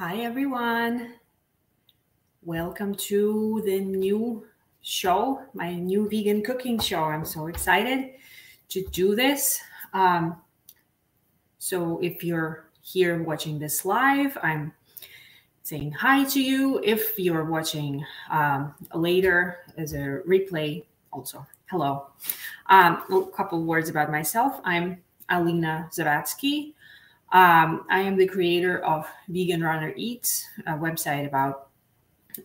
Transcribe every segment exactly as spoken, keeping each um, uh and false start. Hi everyone, welcome to the new show, my new vegan cooking show. I'm so excited to do this. Um, so if you're here watching this live, I'm saying hi to you. If you're watching um, later as a replay, also hello. Um, a couple words about myself. I'm Alina Zabatsky. Um, I am the creator of Vegan Runner Eats, a website about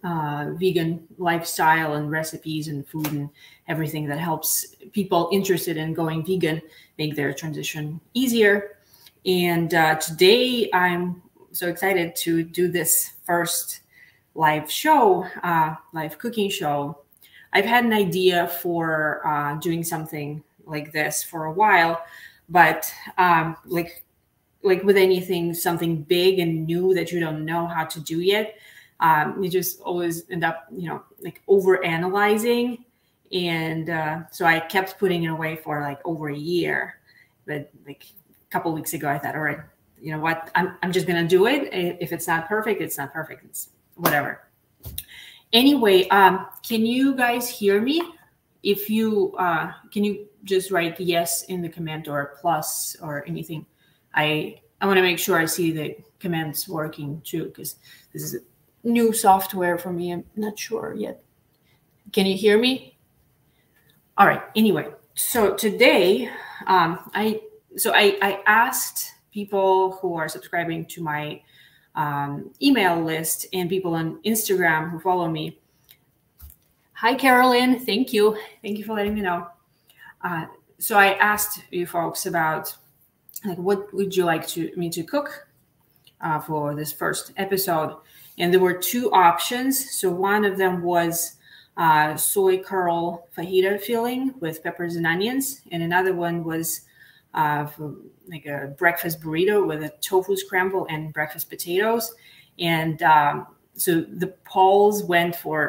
uh, vegan lifestyle and recipes and food and everything that helps people interested in going vegan make their transition easier. And uh, today I'm so excited to do this first live show, uh, live cooking show. I've had an idea for uh, doing something like this for a while, but um, like Like with anything, something big and new that you don't know how to do yet, um, you just always end up, you know, like overanalyzing. And uh, so I kept putting it away for like over a year. But like a couple of weeks ago, I thought, all right, you know what? I'm I'm just gonna do it. If it's not perfect, it's not perfect. It's whatever. Anyway, um, can you guys hear me? If you uh, can, you just write yes in the comment or plus or anything. I, I want to make sure I see the commands working too, because this is a new software for me. I'm not sure yet. Can you hear me? All right. Anyway, so today um, I so I, I asked people who are subscribing to my um, email list and people on Instagram who follow me. Hi, Carolyn. Thank you. Thank you for letting me know. Uh, so I asked you folks about, like, what would you like to me to cook uh, for this first episode? And there were two options. So one of them was uh, soy curl fajita filling with peppers and onions. And another one was uh, for, like a breakfast burrito with a tofu scramble and breakfast potatoes. And um, so the polls went for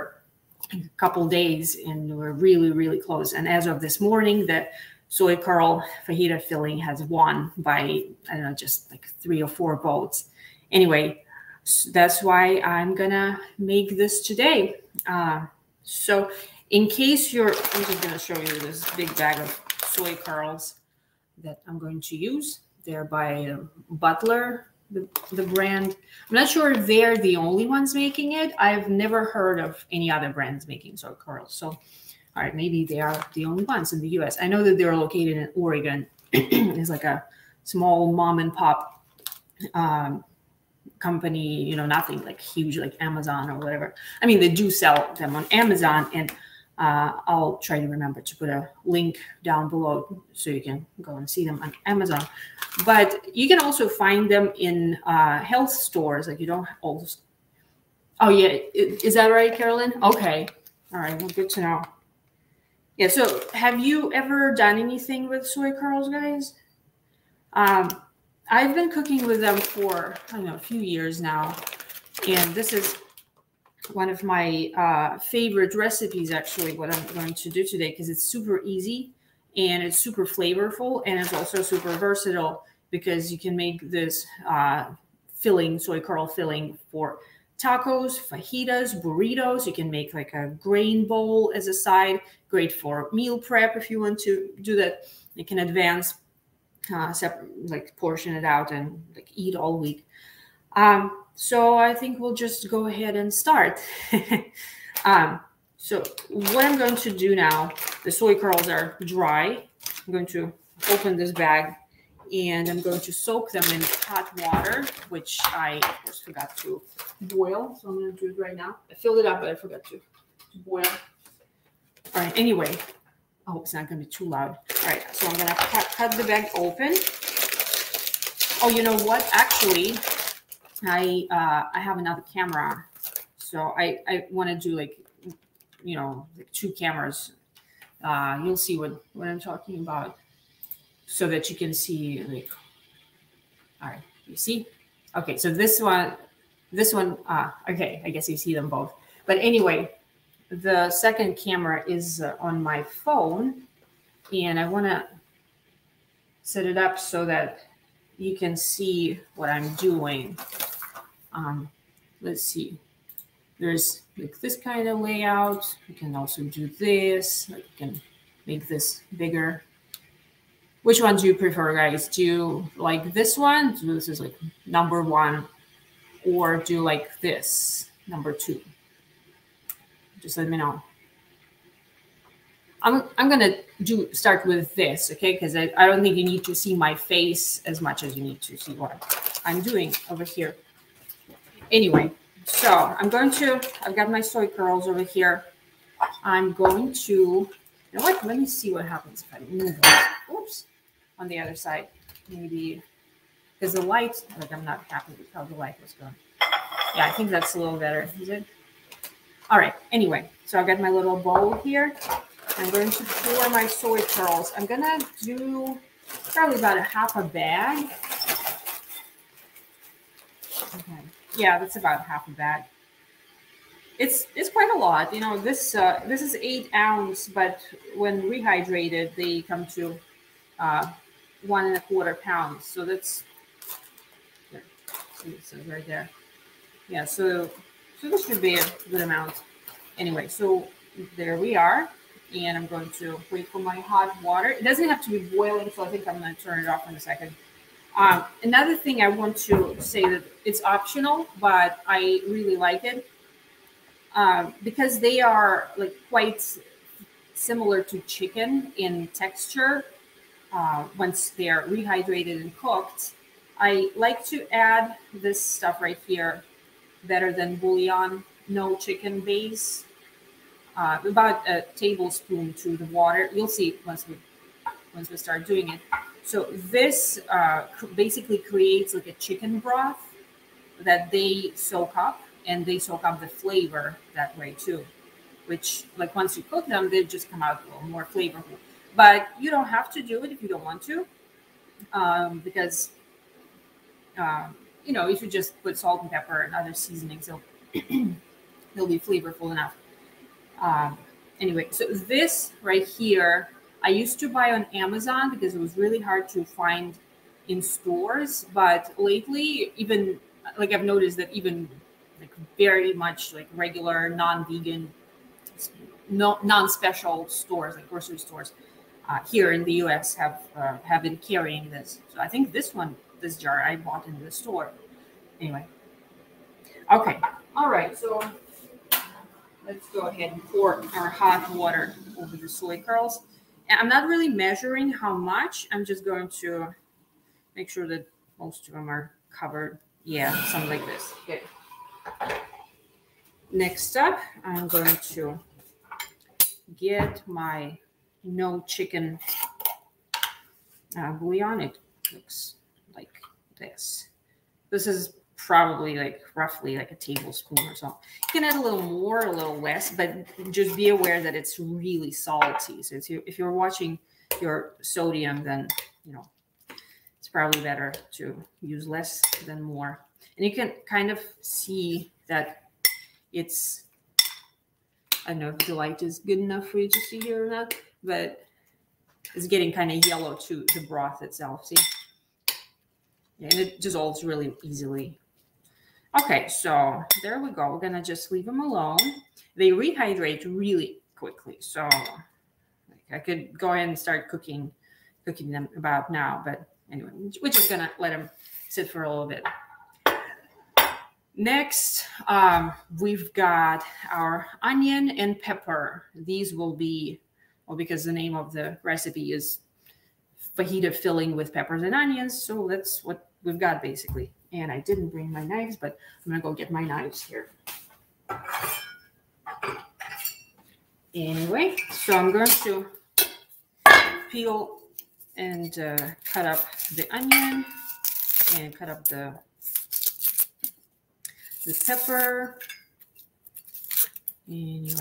a couple days and were really, really close. And as of this morning, the soy curl fajita filling has won by, I don't know, just like three or four votes. Anyway, so that's why I'm gonna make this today. Uh, so in case you're, I'm just gonna show you this big bag of soy curls that I'm going to use. They're by uh, Butler, the, the brand. I'm not sure if they're the only ones making it. I've never heard of any other brands making soy curls. So all right, maybe they are the only ones in the U S. I know that they're located in Oregon. It's like a small mom and pop um, company, you know, nothing like huge like Amazon or whatever. I mean, they do sell them on Amazon, and uh, I'll try to remember to put a link down below so you can go and see them on Amazon. But you can also find them in uh, health stores. Like you don't always. Oh, yeah. Is that right, Carolyn? Okay. All right. Well, good to know. Yeah, so have you ever done anything with soy curls, guys? Um, I've been cooking with them for, I don't know, a few years now. And this is one of my uh, favorite recipes, actually, what I'm going to do today, because it's super easy and it's super flavorful. And it's also super versatile because you can make this uh, filling, soy curl filling, for tacos, fajitas, burritos. You can make like a grain bowl as a side. Great for meal prep if you want to do that. You can advance, uh, separate, like portion it out and like eat all week. Um, so I think we'll just go ahead and start. um, so what I'm going to do now, the soy curls are dry. I'm going to open this bag and I'm going to soak them in hot water, which I of course forgot to boil. So I'm going to do it right now. I filled it up, but I forgot to boil. All right, anyway, I hope it's not going to be too loud. All right, so I'm going to cut, cut the bag open. Oh, you know what? Actually, I uh, I have another camera. So I, I want to do like, you know, like two cameras. Uh, you'll see what, what I'm talking about, so that you can see, like, all right, you see? Okay, so this one, this one, uh, okay, I guess you see them both. But anyway, the second camera is uh, on my phone, and I wanna set it up so that you can see what I'm doing. Um, let's see, there's like this kind of layout. You can also do this, like you can make this bigger. Which one do you prefer, guys? Do you like this one? So this is like number one, or do you like this, number two? Just let me know. I'm, I'm going to do start with this, okay? Because I, I don't think you need to see my face as much as you need to see what I'm doing over here. Anyway, so I'm going to, I've got my soy curls over here. I'm going to, you know what? Let me see what happens if I move on. Oops, on the other side. Maybe, because the light, like I'm not happy with how the light was going. Yeah, I think that's a little better, is it? All right, anyway, so I've got my little bowl here. I'm going to pour my soy curls. I'm gonna do probably about a half a bag. Okay, yeah, that's about half a bag. It's it's quite a lot, you know. This uh, this is eight ounce, but when rehydrated, they come to uh, one and a quarter pounds. So that's there. See, so right there. Yeah. So so this should be a good amount. Anyway, so there we are. And I'm going to wait for my hot water. It doesn't have to be boiling, so I think I'm going to turn it off in a second. Um, another thing I want to say that it's optional, but I really like it uh, because they are like quite similar to chicken in texture. Uh, once they're rehydrated and cooked, I like to add this stuff right here, Better Than Bouillon, no chicken base. Uh, about a tablespoon to the water. You'll see once we once we start doing it. So this uh, cr basically creates like a chicken broth that they soak up, and they soak up the flavor that way too, which like once you cook them, they just come out a little more flavorful. But you don't have to do it if you don't want to, um, because, uh, you know, if you just put salt and pepper and other seasonings, they'll, they'll be flavorful enough. Um, anyway, so this right here, I used to buy on Amazon because it was really hard to find in stores. But lately, even like I've noticed that even like very much like regular non-vegan, no non-special stores like grocery stores uh, here in the U S have uh, have been carrying this. So I think this one, this jar, I bought in the store. Anyway, okay, all right, so. Let's go ahead and pour our hot water over the soy curls. And I'm not really measuring how much. I'm just going to make sure that most of them are covered. Yeah, something like this. Okay. Next up, I'm going to get my no chicken uh, bouillon. It looks like this. This is probably like roughly like a tablespoon or so. You can add a little more, a little less, but just be aware that it's really salty. So if, you, if you're watching your sodium, then, you know, it's probably better to use less than more. And you can kind of see that it's, I don't know if the light is good enough for you to see here or not, but it's getting kind of yellow to the broth itself. See? And it dissolves really easily. Okay, so there we go. We're gonna just leave them alone. They rehydrate really quickly, so like, I could go ahead and start cooking, cooking them about now. But anyway, we're just gonna let them sit for a little bit. Next, um, we've got our onion and pepper. These will be, well, because the name of the recipe is fajita filling with peppers and onions, so that's what we've got basically. And I didn't bring my knives, but I'm gonna go get my knives here. Anyway, so I'm going to peel and uh, cut up the onion and cut up the the pepper. Anyway,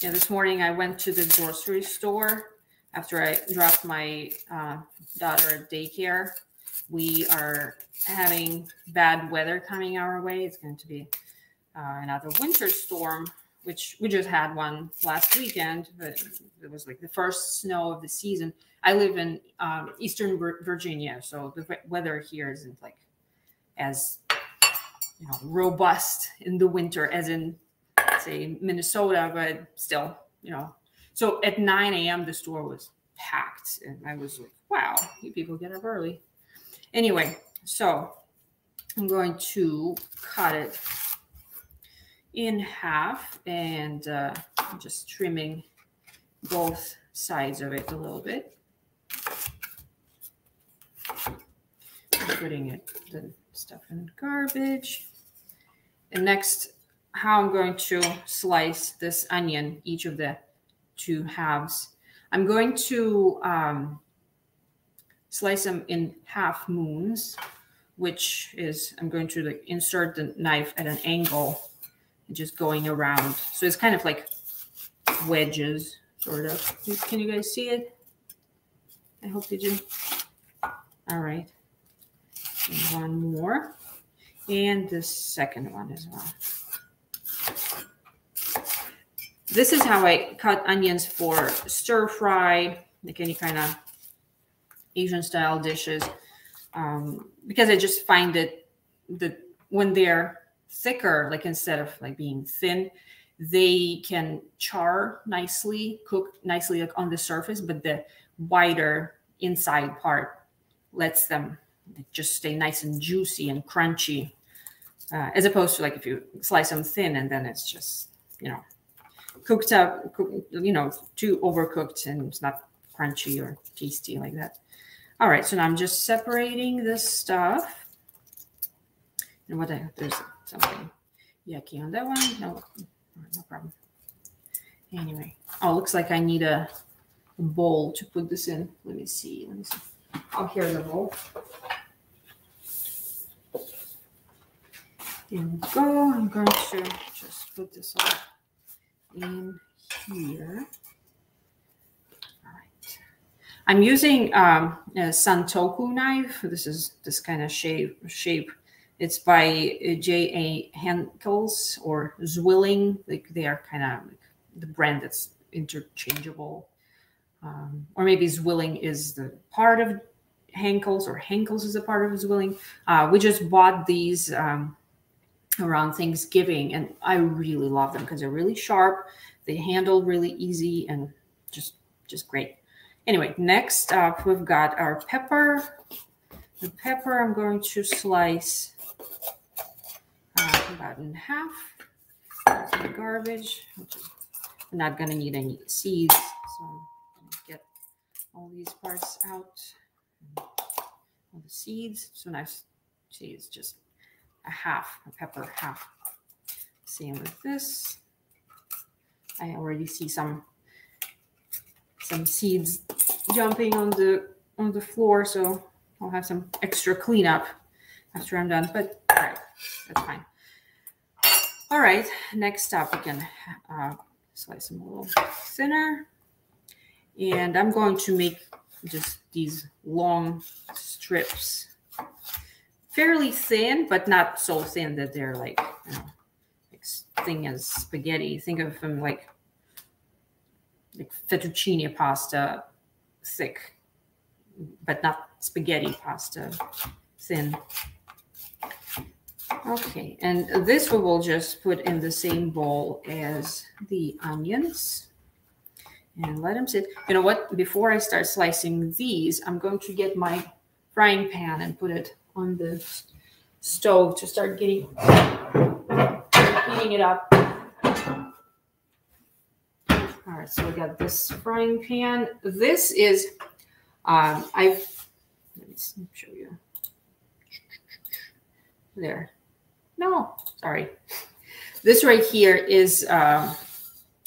yeah, this morning I went to the grocery store after I dropped my uh, daughter at daycare. We are having bad weather coming our way. It's going to be uh, another winter storm, which we just had one last weekend. But it was like the first snow of the season. I live in um, Eastern Virginia, so the weather here isn't like as you know, robust in the winter, as in, say, Minnesota, but still, you know. So at nine a m the store was packed, and I was like, wow, you people get up early. Anyway, so I'm going to cut it in half, and uh, I'm just trimming both sides of it a little bit. Putting it, the stuff in garbage. And next, how I'm going to slice this onion, each of the two halves. I'm going to um, slice them in half moons, which is, I'm going to like, insert the knife at an angle, and just going around. So it's kind of like wedges, sort of. Can you guys see it? I hope you do. All right. And one more, and the second one as well. This is how I cut onions for stir fry, like any kind of Asian style dishes, um, because I just find that that when they're thicker, like instead of like being thin, they can char nicely, cook nicely like on the surface, but the wider inside part lets them just stay nice and juicy and crunchy, uh, as opposed to like if you slice them thin and then it's just, you know, cooked up, cook, you know, too overcooked, and it's not crunchy or tasty like that. All right, so now I'm just separating this stuff. And what I, there's something yucky on that one. No, no problem. Anyway, oh, looks like I need a, a bowl to put this in. Let me see. Let me see. Oh, here's a bowl. There we go. I'm going to just put this all in here. All right. I'm using um, a Santoku knife. This is this kind of shape. shape. It's by J A Henkel's or Zwilling. Like they are kind of like the brand that's interchangeable. Um, or maybe Zwilling is the part of Henkel's, or Henkel's is a part of Zwilling. Uh, we just bought these um, around Thanksgiving, and I really love them because they're really sharp. They handle really easy, and just just great. Anyway, next up, we've got our pepper. The pepper I'm going to slice uh, about in half. That's the garbage. I'm not going to need any seeds, so all these parts out, all the seeds. So nice. See, it's just a half, a pepper half. Same with this. I already see some some seeds jumping on the on the floor, so I'll have some extra cleanup after I'm done. But all right, that's fine. All right, next up, we can uh, slice them a little thinner. And I'm going to make just these long strips, fairly thin, but not so thin that they're like, you know, like thin as spaghetti. Think of them like, like fettuccine pasta, thick, but not spaghetti pasta, thin. Okay, and this we will just put in the same bowl as the onions. And let them sit. You know what? Before I start slicing these, I'm going to get my frying pan and put it on the stove to start getting heating it up. All right, so we got this frying pan. This is um, I've let me show you. There. No, sorry. This right here is uh,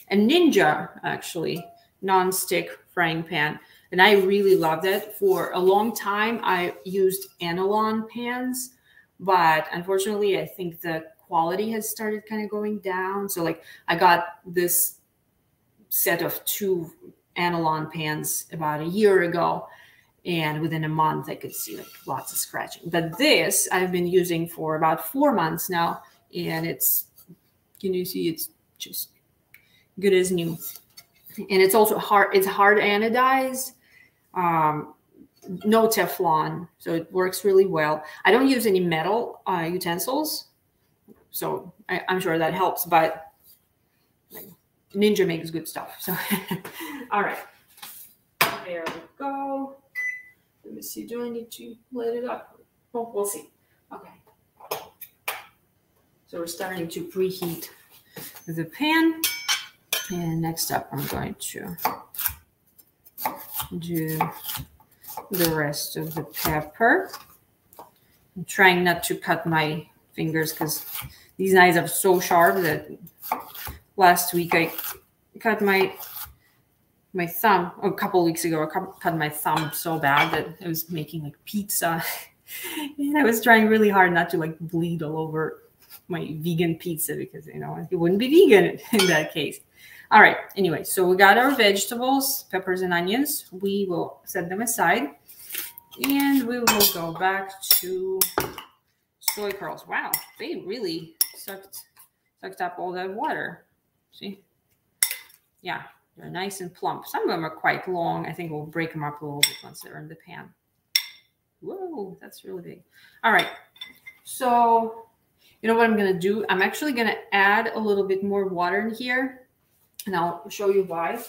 a Ninja, actually. Non-stick frying pan, and I really loved it. For a long time, I used Anolon pans, but unfortunately, I think the quality has started kind of going down. So, like, I got this set of two Anolon pans about a year ago, and within a month, I could see like lots of scratching. But this I've been using for about four months now, and it's, can you see? It's just good as new. And it's also hard, it's hard anodized, um, no Teflon, so it works really well. I don't use any metal uh, utensils, So I, I'm sure that helps, but like, Ninja makes good stuff. So, all right, there we go. Let me see, do I need to light it up? Oh, we'll see. Okay. So we're starting to preheat the pan. And next up, I'm going to do the rest of the pepper. I'm trying not to cut my fingers because these knives are so sharp that last week I cut my my thumb. A couple of weeks ago, I cut my thumb so bad that I was making like pizza. And I was trying really hard not to like bleed all over my vegan pizza because, you know, it wouldn't be vegan in that case. All right. Anyway, so we got our vegetables, peppers and onions. We will set them aside and we will go back to soy curls. Wow. They really sucked, sucked up all that water. See? Yeah. They're nice and plump. Some of them are quite long. I think we'll break them up a little bit once they're in the pan. Whoa, that's really big. All right. So you know what I'm going to do? I'm actually going to add a little bit more water in here. And I'll show you why.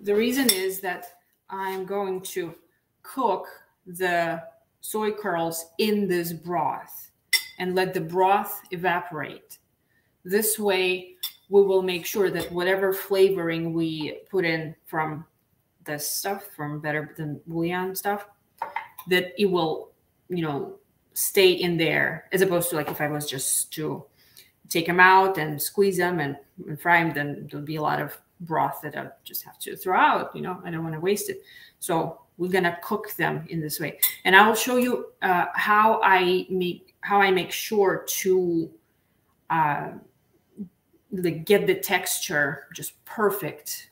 The reason is that I'm going to cook the soy curls in this broth and let the broth evaporate. This way, we will make sure that whatever flavoring we put in from this stuff, from Better Than Bouillon stuff, that it will, you know, stay in there, as opposed to like if I was just to take them out and squeeze them and, and fry them, then there'll be a lot of broth that I'll just have to throw out. You know, I don't want to waste it. So we're gonna cook them in this way, and I will show you uh, how I make how I make sure to uh, the, get the texture just perfect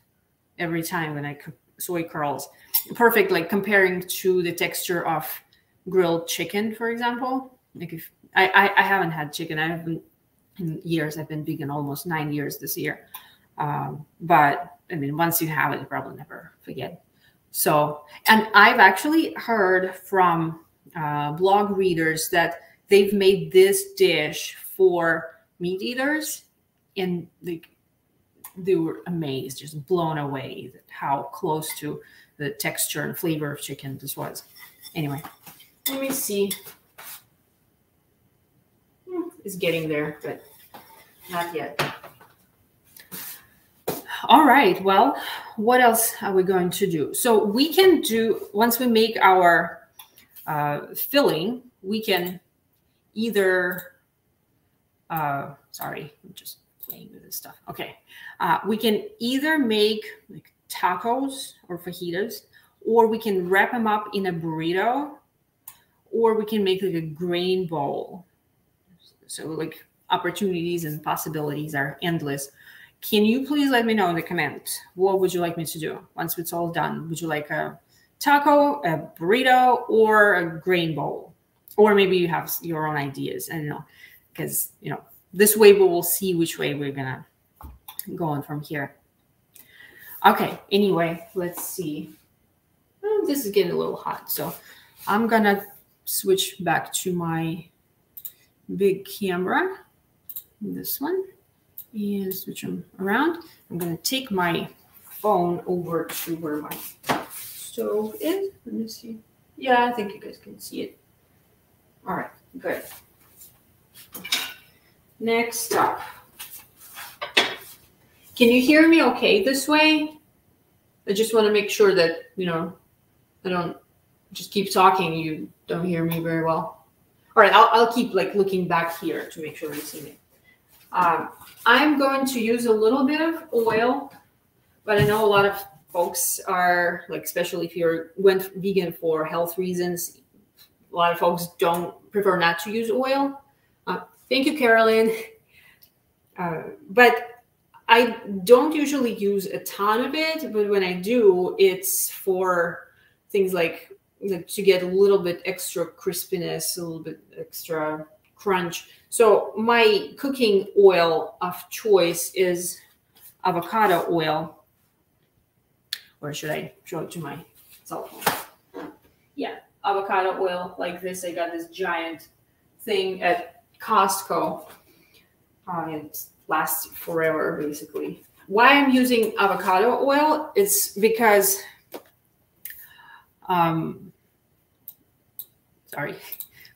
every time when I cook soy curls. Perfect, like comparing to the texture of grilled chicken, for example. Like if I, I I haven't had chicken, I haven't in years. I've been vegan almost nine years this year. Um, but I mean, once you have it, you probably never forget. So, and I've actually heard from uh, blog readers that they've made this dish for meat eaters, and they they were amazed, just blown away at how close to the texture and flavor of chicken this was. Anyway. Let me see. It's getting there, but not yet. All right. Well, what else are we going to do? So we can do, once we make our uh, filling, we can either, uh, sorry, I'm just playing with this stuff. Okay. Uh, we can either make like tacos or fajitas, or we can wrap them up in a burrito, or we can make like a grain bowl. So like opportunities and possibilities are endless. Can you please let me know in the comment, what would you like me to do once it's all done? Would you like a taco, a burrito, or a grain bowl? Or maybe you have your own ideas. I don't know, because you know, this way we will see which way we're gonna go on from here. Okay, anyway, let's see. Oh, this is getting a little hot, so I'm gonna switch back to my big camera, this one, and switch them around. I'm going to take my phone over to where my stove is. Let me see. Yeah, I think you guys can see it. All right, good. Next up. Can you hear me okay this way? I just want to make sure that, you know, I don't just keep talking, you don't hear me very well. All right, I'll, I'll keep like looking back here to make sure you see me. Um, I'm going to use a little bit of oil, but I know a lot of folks are like, especially if you're went vegan for health reasons, a lot of folks don't prefer not to use oil. Uh, thank you, Carolyn. Uh, but I don't usually use a ton of it, but when I do, it's for things like to get a little bit extra crispiness, a little bit extra crunch. So my cooking oil of choice is avocado oil. Or should I show it to my cell phone? Yeah, avocado oil like this. I got this giant thing at Costco. Uh, it lasts forever, basically. Why I'm using avocado oil is because, um, sorry,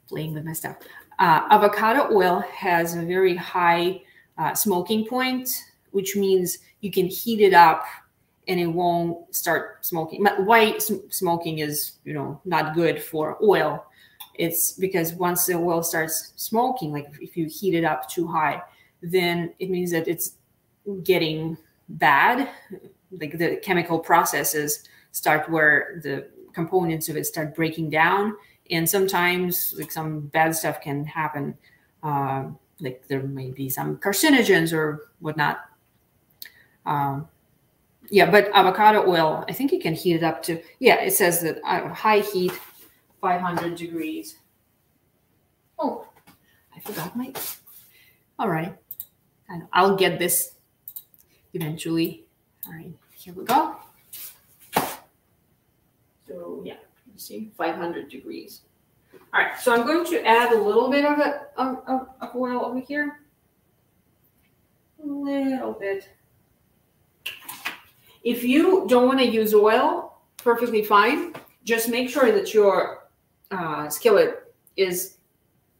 playing with my stuff. Uh, avocado oil has a very high uh, smoking point, which means you can heat it up and it won't start smoking. Why smoking is, you know, not good for oil. It's because once the oil starts smoking, like if you heat it up too high, then it means that it's getting bad. Like the chemical processes start where the components of it start breaking down. And sometimes like some bad stuff can happen. Uh, like there may be some carcinogens or whatnot. Um, yeah, but avocado oil, I think you can heat it up to, yeah, it says that uh, high heat, five hundred degrees. Oh, I forgot my, all right. And I'll get this eventually. All right, here we go. So yeah, you see, five hundred degrees. All right, so I'm going to add a little bit of, a, of, of oil over here. A little bit. If you don't want to use oil, perfectly fine. Just make sure that your uh, skillet is,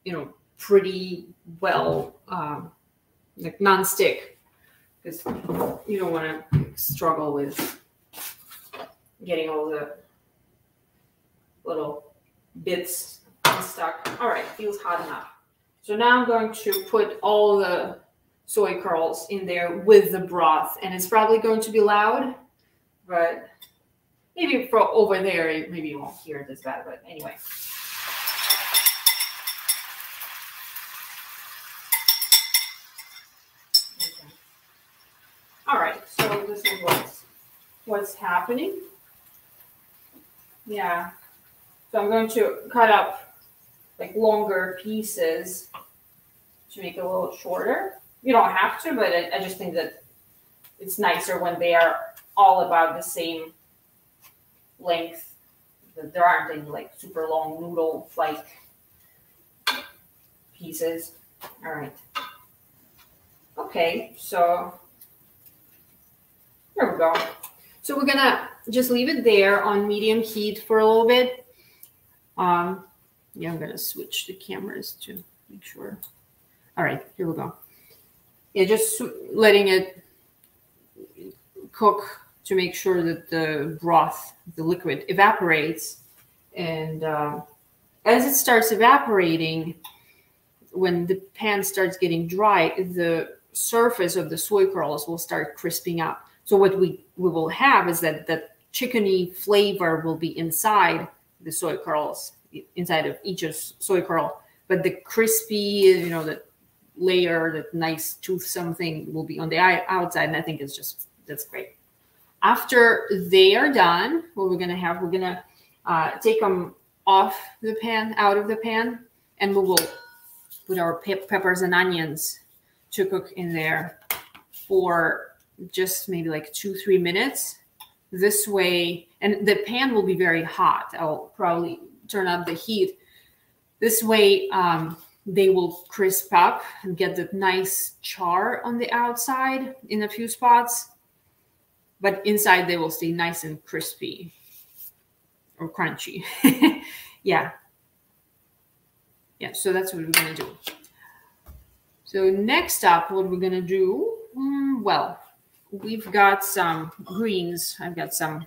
you know, pretty well, um, like non-stick, because you don't want to struggle with getting all the little bits stuck. All right, feels hot enough. So now I'm going to put all the soy curls in there with the broth, and it's probably going to be loud, but maybe for over there, maybe you won't hear this bad, but anyway. Okay. All right, so this is what's, what's happening. Yeah, so I'm going to cut up like longer pieces to make it a little shorter. You don't have to, but I, I just think that it's nicer when they are all about the same length. There aren't any like super long noodle-like pieces. All right. Okay, so there we go. So we're gonna just leave it there on medium heat for a little bit. Um, yeah, I'm gonna switch the cameras to make sure. All right, here we go. Yeah, just letting it cook to make sure that the broth, the liquid, evaporates. And uh, as it starts evaporating, when the pan starts getting dry, the surface of the soy curls will start crisping up. So what we, we will have is that that chickeny flavor will be inside the soy curls, inside of each soy curl. But the crispy, you know, the layer, that nice toothsome thing will be on the outside, and I think it's just, that's great. After they are done, what we're gonna have, we're gonna uh, take them off the pan, out of the pan, and we will put our pe peppers and onions to cook in there for just maybe like two, three minutes. This way, and the pan will be very hot. I'll probably turn up the heat. This way, um, they will crisp up and get that nice char on the outside in a few spots, but inside they will stay nice and crispy or crunchy. Yeah. Yeah, so that's what we're gonna do. So next up, what we're gonna do, mm, well, we've got some greens. I've got some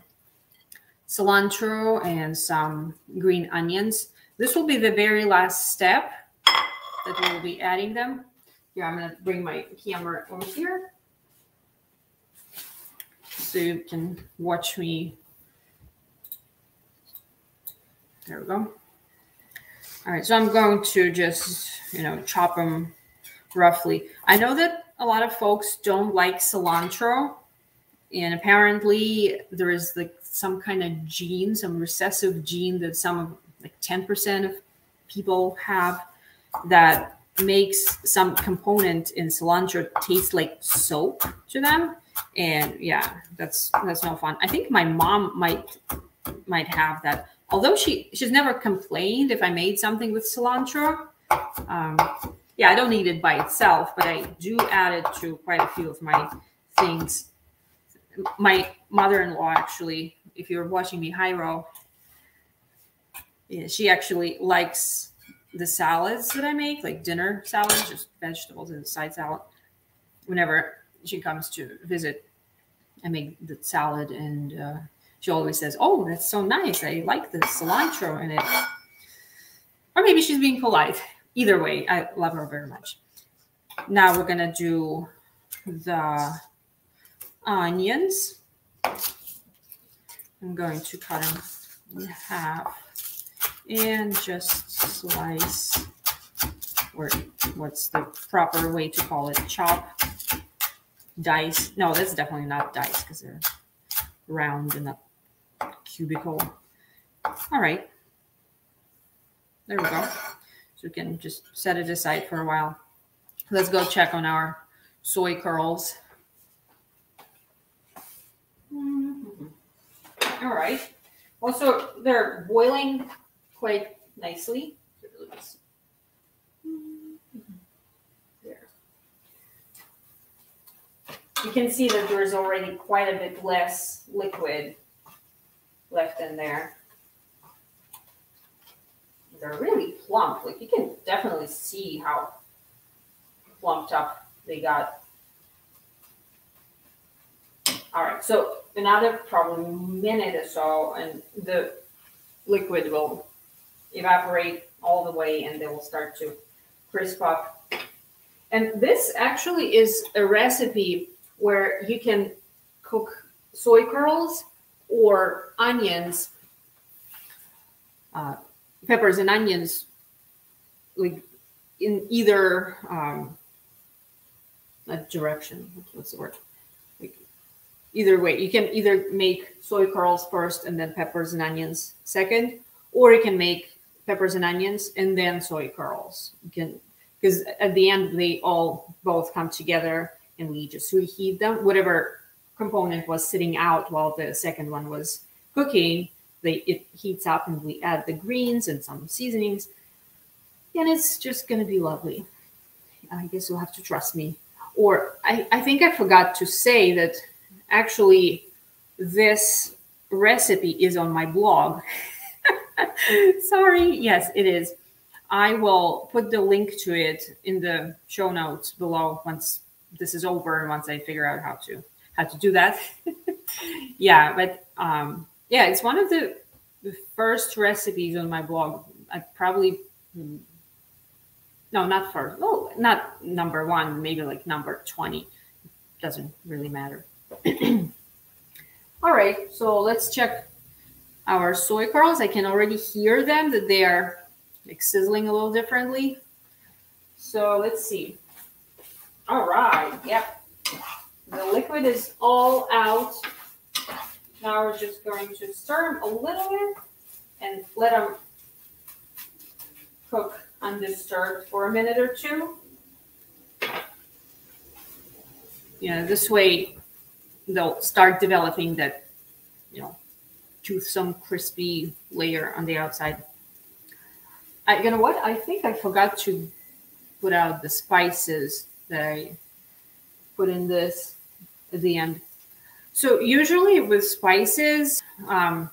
cilantro and some green onions. This will be the very last step that we'll be adding them. Here, I'm gonna bring my camera over here so you can watch me. There we go. All right, so I'm going to just, you know, chop them roughly. I know that a lot of folks don't like cilantro, and apparently there is like some kind of gene, some recessive gene that some of like ten percent of people have, that makes some component in cilantro taste like soap to them. And yeah, that's that's no fun. I think my mom might might have that. although she she's never complained if I made something with cilantro. Um, yeah, I don't need it by itself, but I do add it to quite a few of my things. My mother-in-law, actually, if you're watching me, Hyro, yeah, she actually likes the salads that I make, like dinner salads, just vegetables and side salad. Whenever she comes to visit, I make the salad, and uh, she always says, "Oh, that's so nice. I like the cilantro in it." Or maybe she's being polite. Either way, I love her very much. Now we're going to do the onions. I'm going to cut them in half and just slice, or what's the proper way to call it? Chop, dice. No, that's definitely not dice because they're round and not cubical. All right. There we go. So we can just set it aside for a while. Let's go check on our soy curls. Mm-hmm. All right. Also, they're boiling quite nicely. There. You can see that there's already quite a bit less liquid left in there. They're really plump. Like, you can definitely see how plumped up they got. All right, so another probably minute or so, and the liquid will evaporate all the way, and they will start to crisp up. And this actually is a recipe where you can cook soy curls or onions, uh, peppers and onions, like in either um, not direction. What's the word? Like either way, you can either make soy curls first and then peppers and onions second, or you can make peppers and onions and then soy curls. You can, because at the end they all both come together, and we just reheat them. Whatever component was sitting out while the second one was cooking, They, it heats up, and we add the greens and some seasonings, and it's just going to be lovely. I guess you'll have to trust me. Or I, I think I forgot to say that actually this recipe is on my blog. Sorry. Yes, it is. I will put the link to it in the show notes below once this is over and once I figure out how to how to do that. Yeah, but um yeah, it's one of the, the first recipes on my blog. I probably, no, not first. Oh, not number one, maybe like number twenty. It doesn't really matter. All right, so let's check our soy curls. I can already hear them, that they are like sizzling a little differently. So let's see. All right, yep. The liquid is all out. Now we're just going to stir them a little bit and let them cook undisturbed for a minute or two. You know, this way they'll start developing that, you know, toothsome, crispy layer on the outside. I, you know what? I think I forgot to put out the spices that I put in this at the end. So usually with spices, um,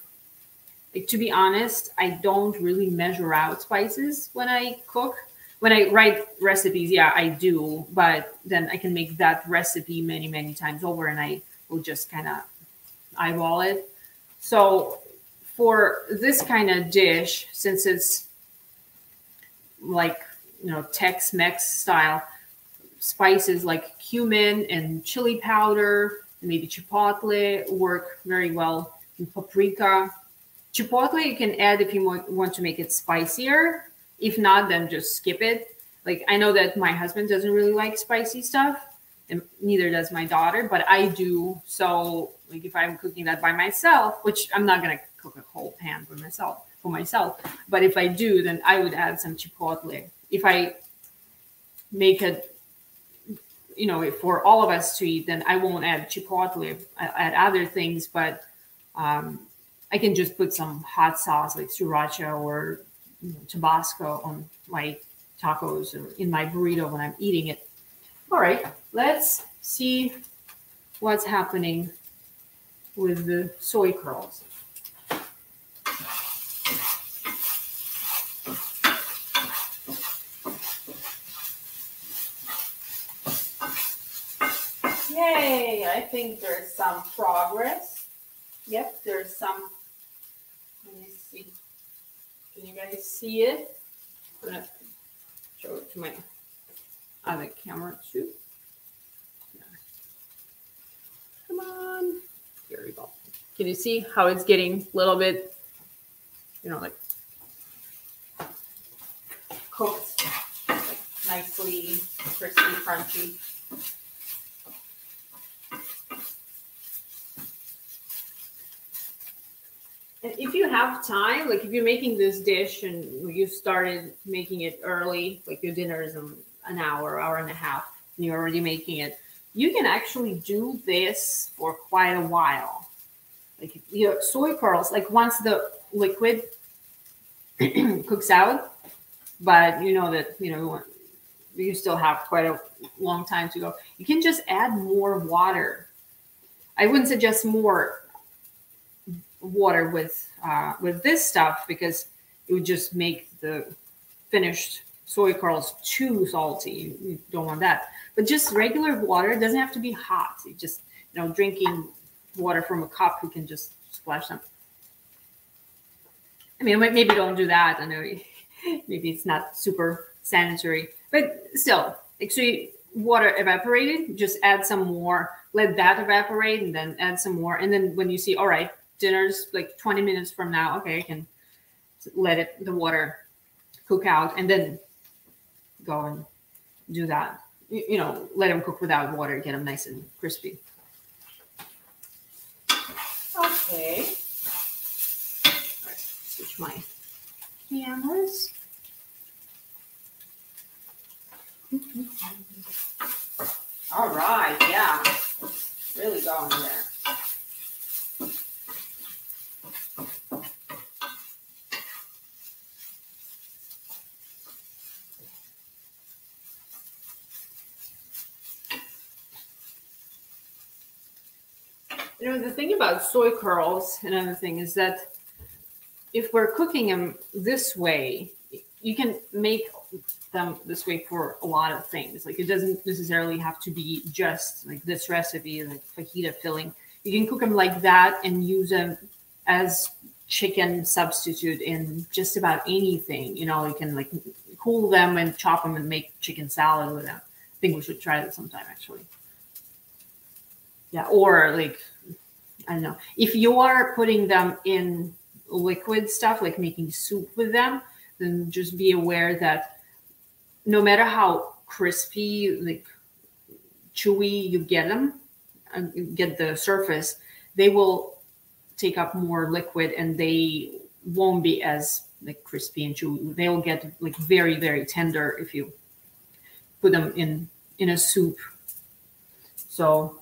to be honest, I don't really measure out spices when I cook. When I write recipes, yeah, I do. But then I can make that recipe many, many times over, and I will just kind of eyeball it. So for this kind of dish, since it's like, you know, Tex-Mex style, spices like cumin and chili powder, maybe chipotle work very well, and paprika. Chipotle you can add if you want to make it spicier. If not, then just skip it. Like, I know that my husband doesn't really like spicy stuff, and neither does my daughter, but I do. So like if I'm cooking that by myself, which I'm not going to cook a whole pan for myself, for myself. But if I do, then I would add some chipotle. If I make a you know, for all of us to eat, then I won't add chipotle. I'll add other things, but um, I can just put some hot sauce like sriracha or you know, Tabasco on my tacos or in my burrito when I'm eating it. All right, let's see what's happening with the soy curls. Yay, I think there's some progress. Yep, there's some, let me see. Can you guys see it? I'm gonna show it to my other camera too. Come on, here we go. Can you see how it's getting a little bit, you know, like cooked, like nicely crispy, crunchy. And if you have time, like if you're making this dish and you started making it early, like your dinner is in an hour, hour and a half, and you're already making it, you can actually do this for quite a while. Like your soy curls, like once the liquid cooks out, but you know that, you know, you still have quite a long time to go. You can just add more water. I wouldn't suggest more water with uh with this stuff because it would just make the finished soy curls too salty. You, you don't want that, but just regular water. It doesn't have to be hot. You just, you know, drinking water from a cup, you can just splash them. I mean, maybe don't do that. I know maybe it's not super sanitary, but still, like, so you, water evaporated, just add some more, let that evaporate, and then add some more. And then when you see, all right, dinner's like twenty minutes from now, okay, I can let it, the water cook out, and then go and do that. You, you know, let them cook without water, get them nice and crispy. Okay. All right, switch my cameras. All right, yeah, really going there. You know, the thing about soy curls, another thing is that if we're cooking them this way, you can make them this way for a lot of things. Like it doesn't necessarily have to be just like this recipe, like fajita filling. You can cook them like that and use them as chicken substitute in just about anything. You know, you can like cool them and chop them and make chicken salad with them. I think we should try that sometime, actually. Yeah, or like, I don't know, if you are putting them in liquid stuff, like making soup with them, then just be aware that no matter how crispy, like chewy you get them, and get the surface, they will take up more liquid and they won't be as like crispy and chewy. They'll get like very, very tender if you put them in, in a soup. So...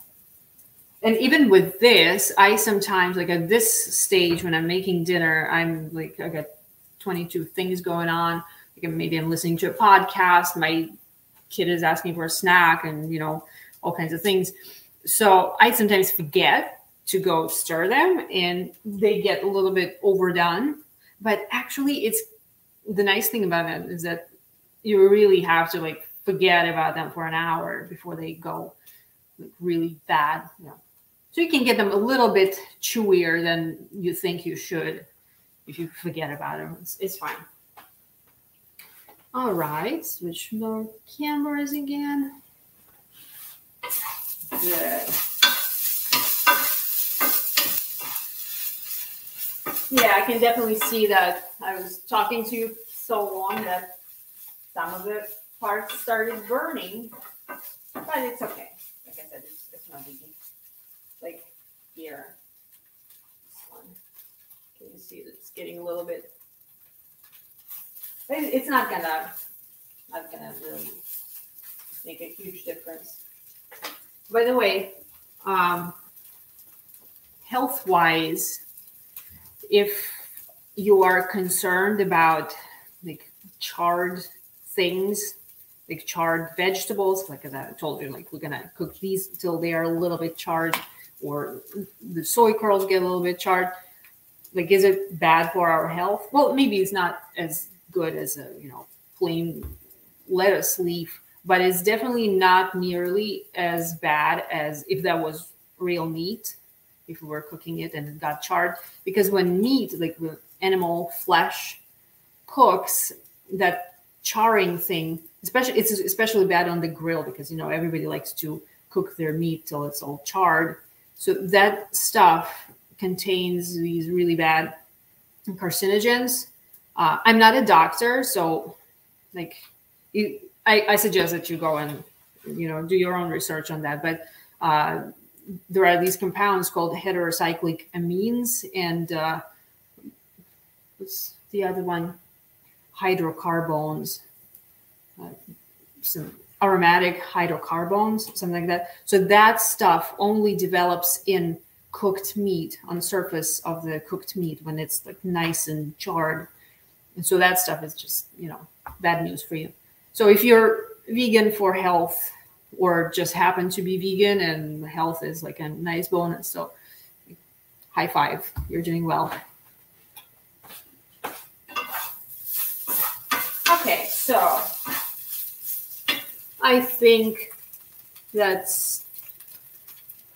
And even with this, I sometimes, like at this stage when I'm making dinner, I'm like, I got twenty-two things going on. Like maybe I'm listening to a podcast. My kid is asking for a snack and, you know, all kinds of things. So I sometimes forget to go stir them and they get a little bit overdone. But actually it's the nice thing about them is that you really have to like forget about them for an hour before they go like really bad, you know. So you can get them a little bit chewier than you think you should if you forget about them. It's, it's fine. All right, switch more cameras again. Good. Yeah, I can definitely see that I was talking to you so long that some of the parts started burning, but it's okay. Like I said, it's, it's not easy. Like here, this one. Can you see it's getting a little bit? It's not gonna, not gonna really make a huge difference. By the way, um, health-wise, if you are concerned about like charred things, like charred vegetables, like as I told you, like we're gonna cook these till they are a little bit charred, or the soy curls get a little bit charred. Like, is it bad for our health? Well, maybe it's not as good as a, you know, plain lettuce leaf, but it's definitely not nearly as bad as if that was real meat, if we were cooking it and it got charred. Because when meat, like when animal flesh cooks, that charring thing, especially, it's especially bad on the grill because, you know, everybody likes to cook their meat till it's all charred. So that stuff contains these really bad carcinogens. Uh, I'm not a doctor, so like you, I, I suggest that you go and, you know, do your own research on that. But uh, there are these compounds called heterocyclic amines and uh, what's the other one? Hydrocarbons, uh, some aromatic hydrocarbons, something like that. So that stuff only develops in cooked meat, on the surface of the cooked meat when it's like nice and charred. And so that stuff is just, you know, bad news for you. So if you're vegan for health, or just happen to be vegan and health is like a nice bonus, so high five, you're doing well. Okay, so I think that's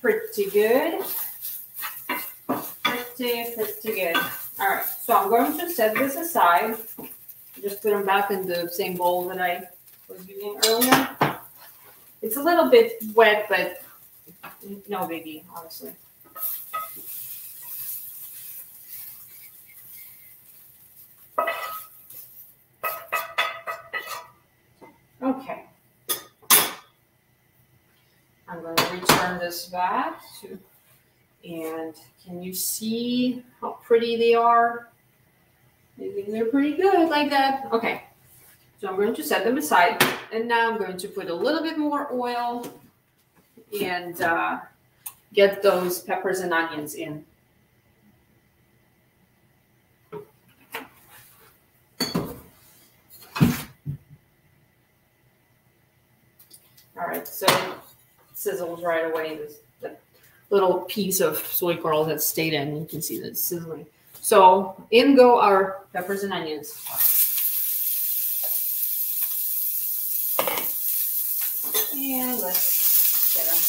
pretty good. Pretty, pretty good. All right, so I'm going to set this aside. Just put them back in the same bowl that I was using earlier. It's a little bit wet, but no biggie, honestly. Okay. I'm going to return this back to, and can you see how pretty they are? I think they're pretty good like that. Okay, so I'm going to set them aside, and now I'm going to put a little bit more oil and uh, get those peppers and onions in. All right, so it sizzles right away. This the little piece of soy curl that stayed in, you can see that it's sizzling. So in go our peppers and onions. And let's get them.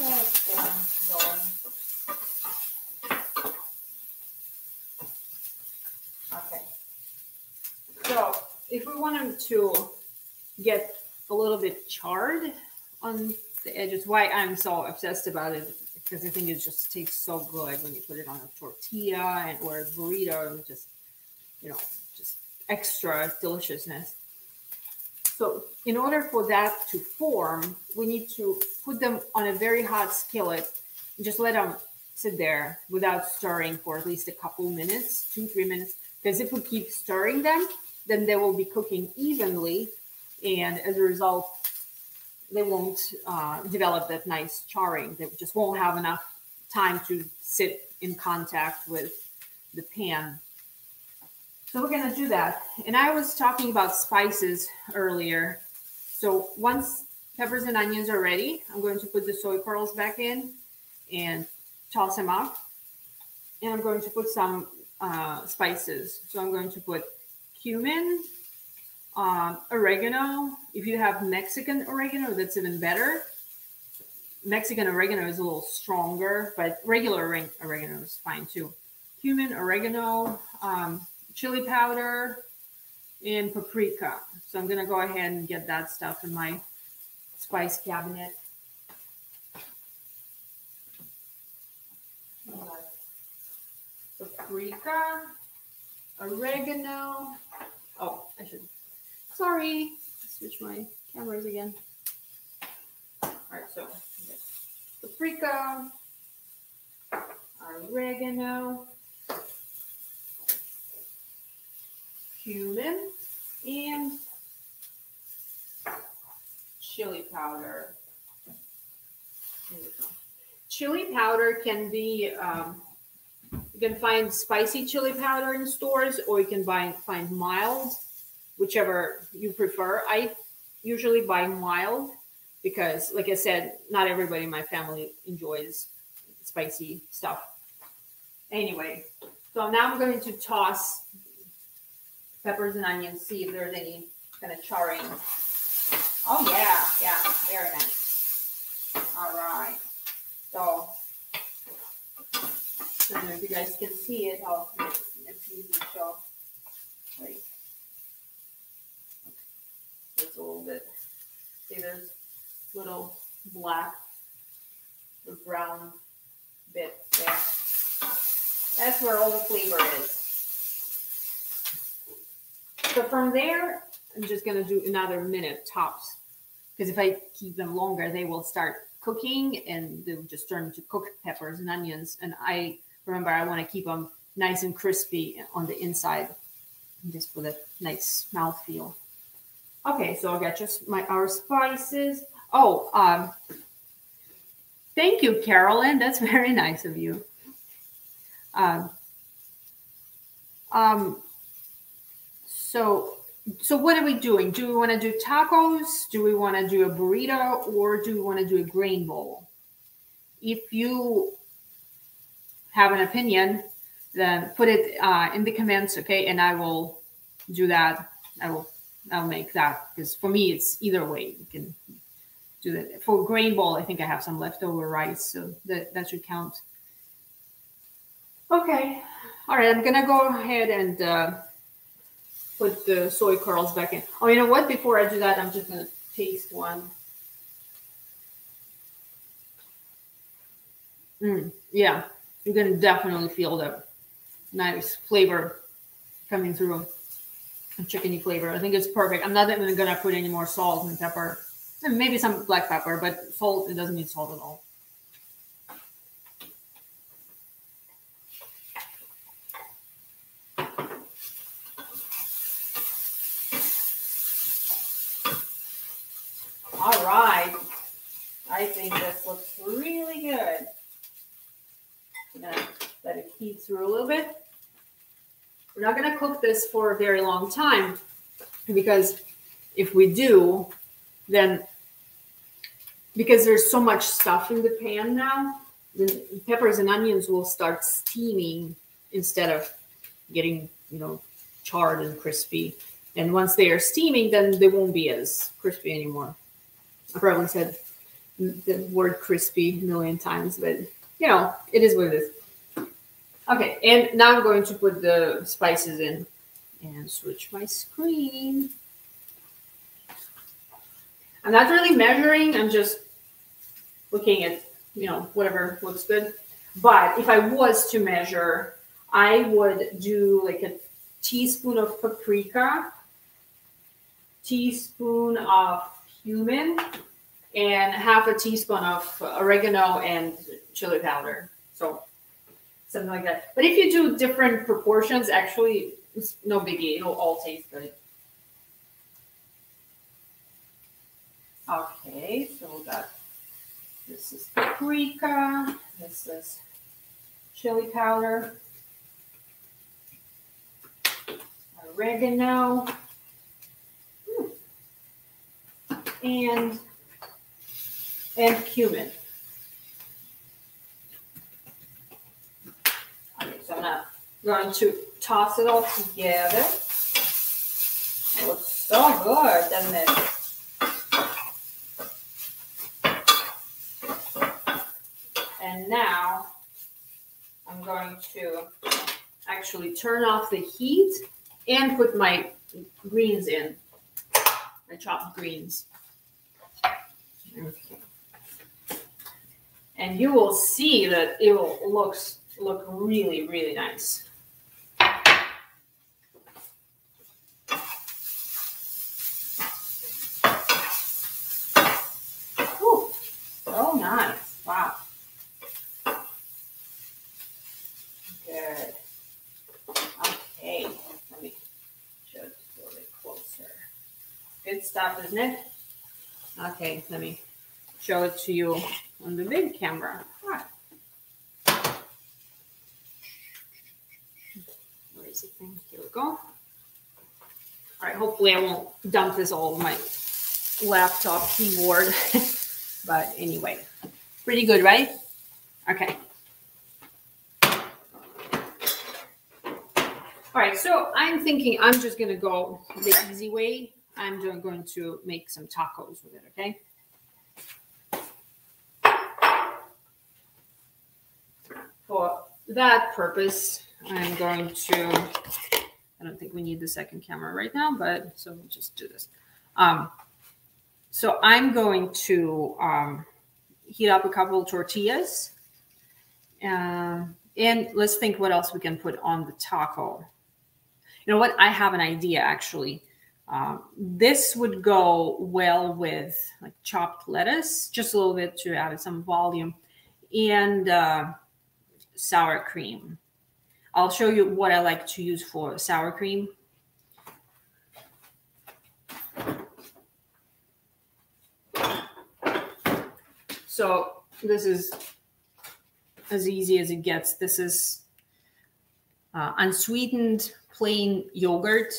Let's get them going. Okay. So if we want them to get a little bit charred on the edges, why I'm so obsessed about it, because I think it just tastes so good when you put it on a tortilla and or a burrito, and just, you know, just extra deliciousness. So in order for that to form, we need to put them on a very hot skillet and just let them sit there without stirring for at least a couple minutes, two, three minutes, because if we keep stirring them, then they will be cooking evenly. And as a result, they won't uh, develop that nice charring. They just won't have enough time to sit in contact with the pan. So we're gonna do that. And I was talking about spices earlier. So once peppers and onions are ready, I'm going to put the soy curls back in and toss them up. And I'm going to put some uh, spices. So I'm going to put cumin, Um, oregano. If you have Mexican oregano, that's even better. Mexican oregano is a little stronger, but regular oregano is fine too. Cumin, oregano, um, chili powder, and paprika. So I'm going to go ahead and get that stuff in my spice cabinet. Paprika, oregano. Oh, I should. Sorry, switch my cameras again. All right, so paprika, oregano, cumin, and chili powder. Chili powder can be, um, you can find spicy chili powder in stores, or you can buy find mild, whichever you prefer. I usually buy mild because, like I said, not everybody in my family enjoys spicy stuff. Anyway, so now I'm going to toss peppers and onions, see if there's any kind of charring. Oh, yeah, yeah, very nice. All right. So, I don't know if you guys can see it. I'll use the show. Like, it's a little bit, see there's little black, the brown bit there. That's where all the flavor is. So from there, I'm just going to do another minute tops, because if I keep them longer, they will start cooking and they'll just turn into cooked peppers and onions. And I remember I want to keep them nice and crispy on the inside, just for that nice mouthfeel. Okay, so I got just my our spices. Oh, um, thank you, Carolyn. That's very nice of you. Um, um, so, so what are we doing? Do we want to do tacos? Do we want to do a burrito, or do we want to do a grain bowl? If you have an opinion, then put it uh, in the comments, okay? And I will do that. I will, I'll make that, because for me, it's either way. You can do that. For grain bowl, I think I have some leftover rice, so that, that should count. Okay, all right, I'm gonna go ahead and uh, put the soy curls back in. Oh, you know what? Before I do that, I'm just gonna taste one. Mm, yeah, you're gonna definitely feel the nice flavor coming through, the chickeny flavor. I think it's perfect. I'm not even gonna put any more salt and pepper, and maybe some black pepper, but salt, it doesn't need salt at all. All right, I think this looks really good. I'm gonna let it heat through a little bit. We're not gonna cook this for a very long time, because if we do, then because there's so much stuff in the pan now, the peppers and onions will start steaming instead of getting, you know, charred and crispy. And once they are steaming, then they won't be as crispy anymore. I probably said the word crispy a million times, but, you know, it is what it is. Okay, and now I'm going to put the spices in and switch my screen. I'm not really measuring. I'm just looking at, you know, whatever looks good. But if I was to measure, I would do like a teaspoon of paprika, teaspoon of cumin, and half a teaspoon of oregano and chili powder. So something like that. But if you do different proportions, actually, it's no biggie. It'll all taste good. Okay, so we got, this is paprika. This is chili powder. Oregano. And, and cumin. Okay, so I'm now going to toss it all together. It looks so good, doesn't it? And now I'm going to actually turn off the heat and put my greens in, my chopped greens. Okay. And you will see that it will looks look really, really nice. Ooh, so nice. Wow. Good. Okay. Let me show it a little bit closer. Good stuff, isn't it? Okay, let me show it to you on the big camera. All right. fancy thing. Here we go. All right, hopefully I won't dump this all over my laptop keyboard. But anyway, pretty good, right? Okay. All right, so I'm thinking I'm just going to go the easy way. I'm just going to make some tacos with it, okay? For that purpose, I'm going to, I don't think we need the second camera right now, but so we'll just do this. Um, so I'm going to um, heat up a couple of tortillas. Uh, and let's think what else we can put on the taco. You know what? I have an idea, actually. Um, this would go well with like chopped lettuce, just a little bit to add some volume, and uh, sour cream. I'll show you what I like to use for sour cream. So this is as easy as it gets. This is uh, unsweetened plain yogurt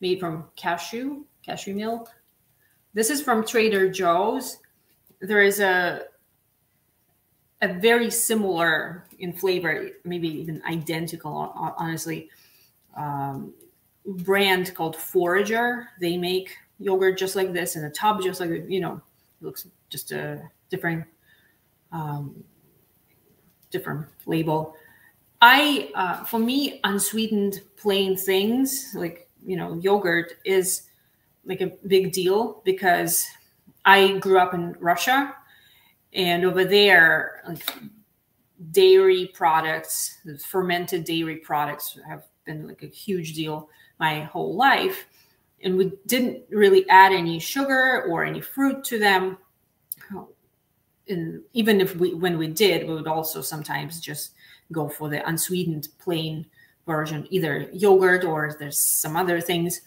made from cashew, cashew milk. This is from Trader Joe's. There is a a very similar in flavor, maybe even identical, honestly, um, brand called Forager. They make yogurt just like this in a tub, just like, you know, it looks just a different, um, different label. I, uh, for me, unsweetened plain things like, you know, yogurt is like a big deal because I grew up in Russia, and over there, like, dairy products, fermented dairy products have been like a huge deal my whole life. And we didn't really add any sugar or any fruit to them. And even if we, when we did, we would also sometimes just go for the unsweetened plain version, either yogurt or there's some other things.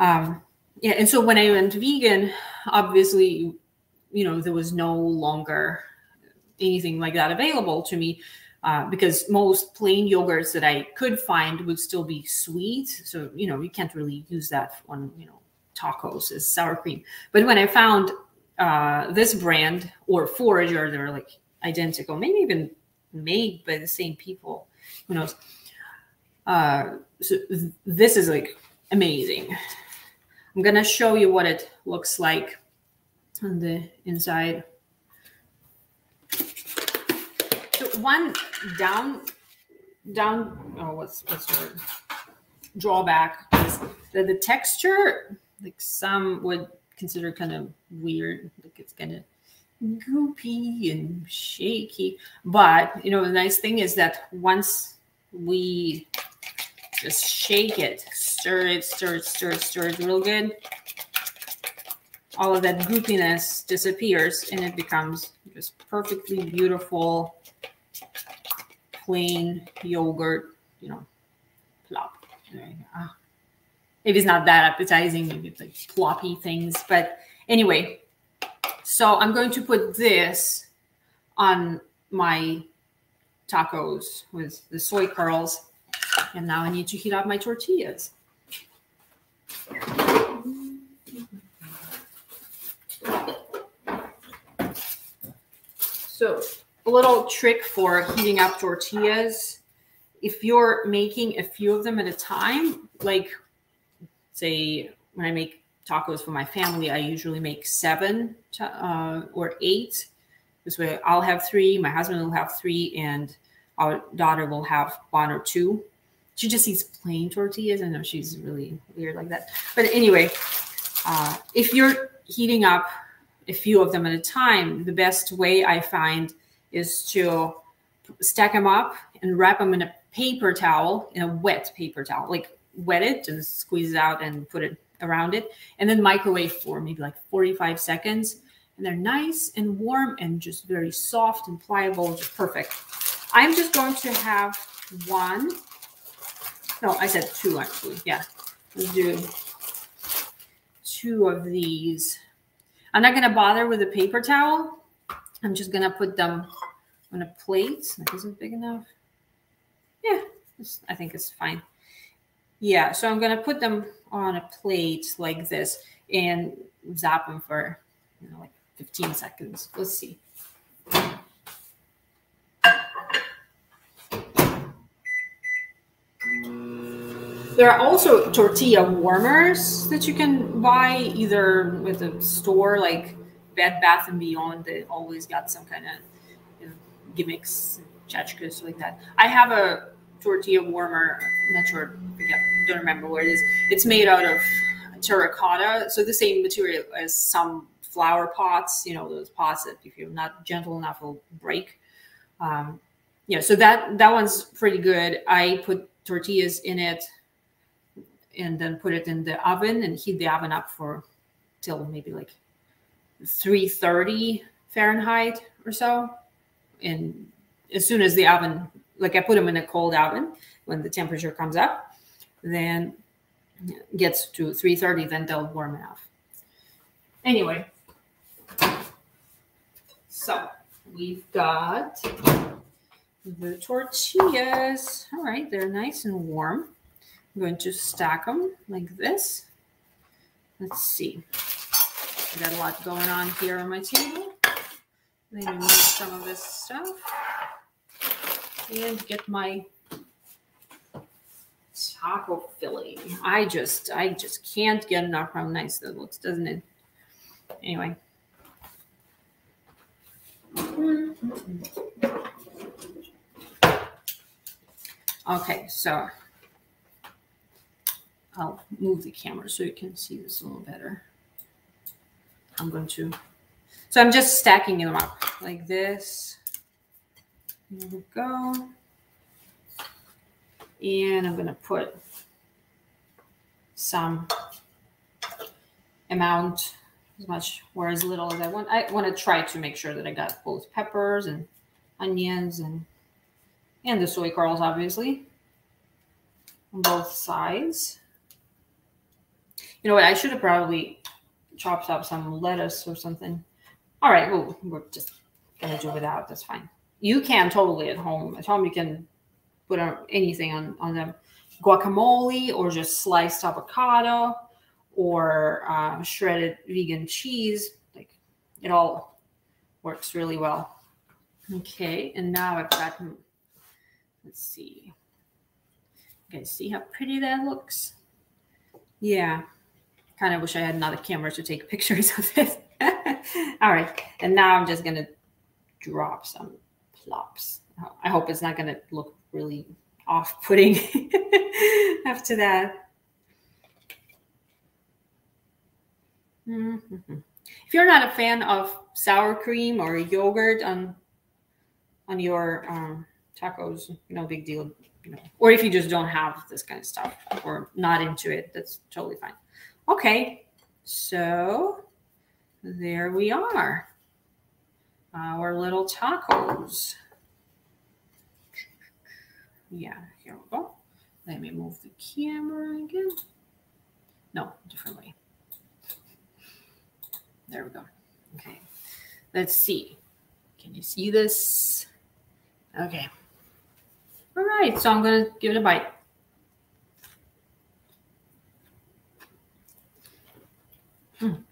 Um, yeah. And so when I went vegan, obviously, you know, there was no longer anything like that available to me, uh, because most plain yogurts that I could find would still be sweet. So, you know, you can't really use that on, you know, tacos as sour cream. But when I found uh, this brand or Forager, they're like identical, maybe even made by the same people, who knows? Uh, so th this is like amazing. I'm going to show you what it looks like on the inside. So one down, down, oh, what's, what's the word? Drawback is that the texture, like some would consider kind of weird. Like it's kind of goopy and shaky. But, you know, the nice thing is that once we just shake it, stir it, stir it, stir it, stir it real good, all of that goopiness disappears and it becomes just perfectly beautiful, plain yogurt, you know, plop. Maybe it's not that appetizing, maybe it's like ploppy things. But anyway, so I'm going to put this on my tacos with the soy curls. And now I need to heat up my tortillas. So a little trick for heating up tortillas. If you're making a few of them at a time, like say when I make tacos for my family, I usually make seven uh, or eight. This way I'll have three, my husband will have three, and our daughter will have one or two. She just eats plain tortillas. I know she's really weird like that. But anyway, uh, if you're heating up a few of them at a time, the best way I find is to stack them up and wrap them in a paper towel, in a wet paper towel, like wet it and squeeze it out and put it around it. And then microwave for maybe like forty-five seconds. And they're nice and warm and just very soft and pliable, just perfect. I'm just going to have one. No, I said two, actually. Yeah, let's do two of these. I'm not going to bother with a paper towel. I'm just going to put them on a plate. That isn't big enough. Yeah, This, I think it's fine. Yeah, so I'm going to put them on a plate like this and zap them for, you know, like fifteen seconds. Let's see. There are also tortilla warmers that you can buy either with a store like Bed Bath and Beyond. They always got some kind of, you know, gimmicks, tchotchkes like that. I have a tortilla warmer. I'm not sure. Yeah, don't remember where it is. It's made out of terracotta, so the same material as some flower pots. You know, those pots that if you're not gentle enough will break. Um, yeah, so that that one's pretty good. I put tortillas in it and then put it in the oven and heat the oven up for till maybe like three thirty Fahrenheit or so. And as soon as the oven, like I put them in a cold oven, when the temperature comes up, then gets to three thirty, then they'll warm enough. Anyway, so we've got the tortillas. All right, they're nice and warm. I'm going to stack them like this. Let's see. I got a lot going on here on my table. Let me remove some of this stuff and get my taco filling. I just, I just can't get enough how nice that looks, doesn't it? Anyway. Okay, so I'll move the camera so you can see this a little better. I'm going to, so I'm just stacking them up like this. There we go. And I'm going to put some amount, as much or as little as I want. I want to try to make sure that I got both peppers and onions and, and the soy kernels, obviously, on both sides. You know what? I should have probably chopped up some lettuce or something. All right, well, we're just going to do without. That's fine. You can totally at home. At home, you can put anything on, on them. Guacamole or just sliced avocado or uh, shredded vegan cheese. Like, it all works really well. Okay, and now I've got, let's see. You guys see how pretty that looks? Yeah. Kind of wish I had another camera to take pictures of it. All right, and now I'm just gonna drop some plops. I hope it's not gonna look really off-putting after that. Mm-hmm. If you're not a fan of sour cream or yogurt on on your um, tacos, no big deal. You know. Or if you just don't have this kind of stuff or not into it, that's totally fine. Okay, so there we are, our little tacos. Yeah, here we go. Let me move the camera again. No, different way. There we go. Okay, let's see. Can you see this? Okay. All right, so I'm going to give it a bite. Mm.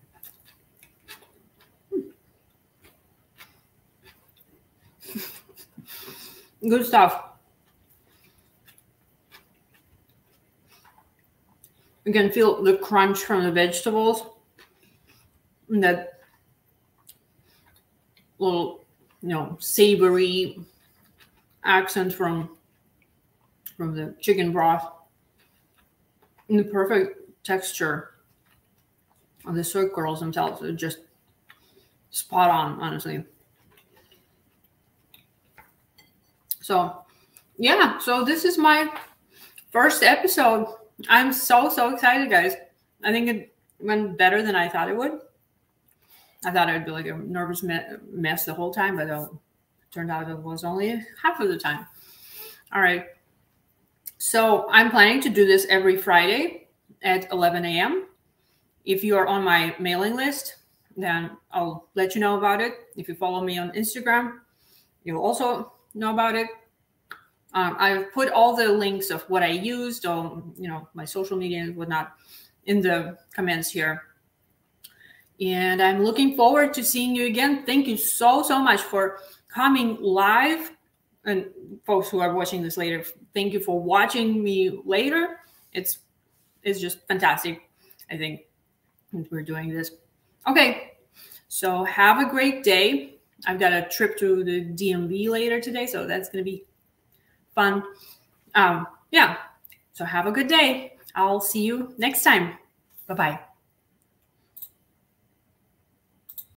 Good stuff. You can feel the crunch from the vegetables and that little, you know, savory accent from from the chicken broth and the perfect texture. The soy kernels themselves are just spot on, honestly. So, yeah. So this is my first episode. I'm so, so excited, guys. I think it went better than I thought it would. I thought I'd be like a nervous me mess the whole time, but it turned out it was only half of the time. All right. So I'm planning to do this every Friday at eleven A M If you are on my mailing list, then I'll let you know about it. If you follow me on Instagram, you'll also know about it. Um, I've put all the links of what I used on, you know, my social media and whatnot in the comments here. And I'm looking forward to seeing you again. Thank you so, so much for coming live. And folks who are watching this later, thank you for watching me later. It's, it's just fantastic, I think, that we're doing this. Okay, so have a great day. I've got a trip to the D M V later today, so that's going to be fun. Um, yeah, so have a good day. I'll see you next time. Bye-bye.